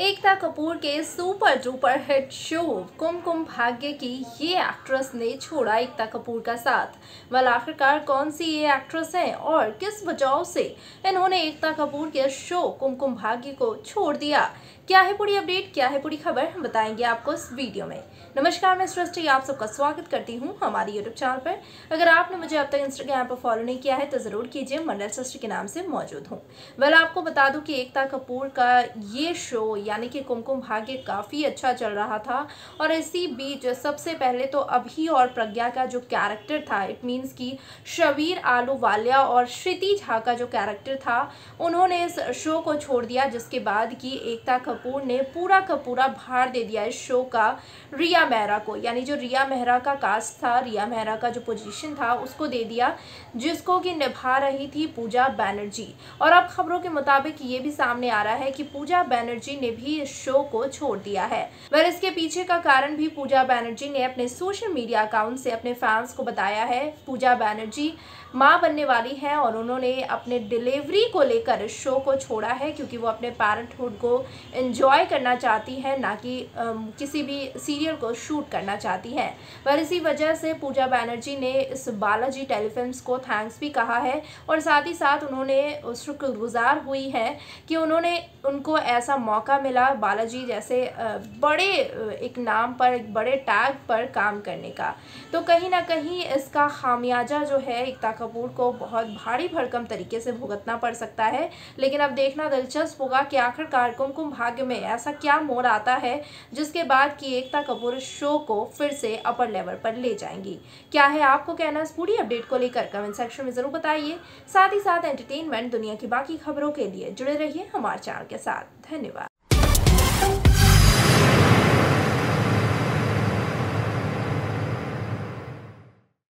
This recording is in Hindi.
एकता कपूर के super duper hit show Kumkum Bhagya की ये एक्ट्रेस ने छोड़ा एकता कपूर का साथ। वाल आखिरकार कौन सी ये एक्ट्रेस हैं और किस वजह से इन्होंने एकता कपूर के शो कुमकुम भाग्य को छोड़ दिया? क्या है पूरी अपडेट, क्या है पूरी खबर, हम बताएंगे आपको इस वीडियो में। नमस्कार, मैं सृष्टि आप सबका स्वागत करती हूँ हमारे यूट्यूब चैनल पर। अगर आपने मुझे अब तक इंस्टाग्राम पर फॉलो नहीं किया है तो ज़रूर कीजिए, मंडल सृष्टि के नाम से मौजूद हूँ। वाल आपको बता दूँ कि एकता कपूर का ये शो यानी कि कुमकुम भाग्य काफ़ी अच्छा चल रहा था और इसी बीच सबसे पहले तो अभी और प्रज्ञा का जो कैरेक्टर था, इट मींस कि शबीर आलू वालिया और श्रिति झा का जो कैरेक्टर था, उन्होंने इस शो को छोड़ दिया, जिसके बाद कि एकता कपूर ने पूरा का पूरा भार दे दिया इस शो का रिया मेहरा को। यानी जो रिया मेहरा का कास्ट था, रिया मेहरा का जो पोजीशन था उसको दे दिया, जिसको कि निभा रही थी पूजा बैनर्जी। और अब खबरों के मुताबिक ये भी सामने आ रहा है कि पूजा बैनर्जी ने भी इस शो को छोड़ दिया है। पर इसके पीछे का कारण भी पूजा बैनर्जी ने अपने सोशल मीडिया अकाउंट से अपने फैंस को बताया है। पूजा बैनर्जी मां बनने वाली हैं और उन्होंने अपने डिलीवरी को लेकर इस शो को छोड़ा है, क्योंकि वो अपने पैरेंटहुड को एंजॉय करना चाहती हैं, ना कि किसी भी सीरियल को शूट करना चाहती हैं। पर इसी वजह से पूजा बैनर्जी ने इस बालाजी टेलीफिल्म को थैंक्स भी कहा है और साथ ही साथ उन्होंने शुक्रगुजार हुई हैं कि उन्होंने उनको ऐसा मौका मिला बालाजी जैसे बड़े एक नाम पर, एक बड़े टैग पर काम करने का। तो कहीं ना कहीं इसका खामियाजा जो है एकता कपूर को बहुत भारी भरकम तरीके से भुगतना पड़ सकता है। लेकिन अब देखना दिलचस्प होगा कि आखिरकार कुमकुम भाग्य में ऐसा क्या मोड़ आता है जिसके बाद कि एकता कपूर शो को फिर से अपर लेवल पर ले जाएंगी। क्या है आपको कहना इस पूरी अपडेट को लेकर, कमेंट सेक्शन में ज़रूर बताइए। साथ ही साथ एंटरटेनमेंट दुनिया की बाकी खबरों के लिए जुड़े रहिए हमारे चैनल के साथ। धन्यवाद।